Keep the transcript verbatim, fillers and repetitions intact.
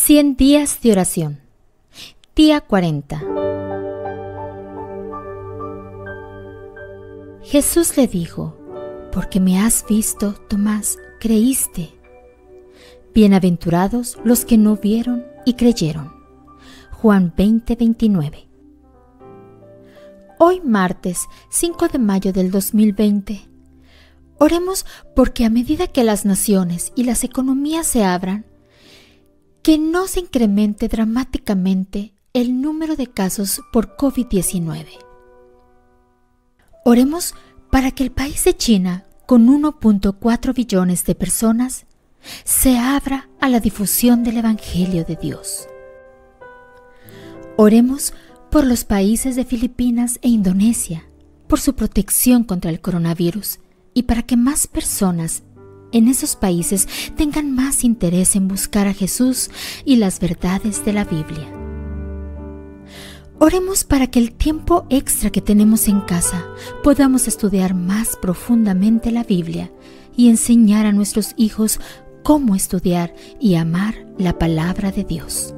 cien días de oración. Día cuarenta. Jesús le dijo: porque me has visto, Tomás, creíste. Bienaventurados los que no vieron y creyeron. Juan veinte, veintinueve. Hoy martes cinco de mayo del dos mil veinte. Oremos porque a medida que las naciones y las economías se abran, que no se incremente dramáticamente el número de casos por COVID diecinueve. Oremos para que el país de China, con uno punto cuatro billones de personas, se abra a la difusión del Evangelio de Dios. Oremos por los países de Filipinas e Indonesia, por su protección contra el coronavirus y para que más personas en esos países tengan más interés en buscar a Jesús y las verdades de la Biblia. Oremos para que el tiempo extra que tenemos en casa podamos estudiar más profundamente la Biblia y enseñar a nuestros hijos cómo estudiar y amar la palabra de Dios.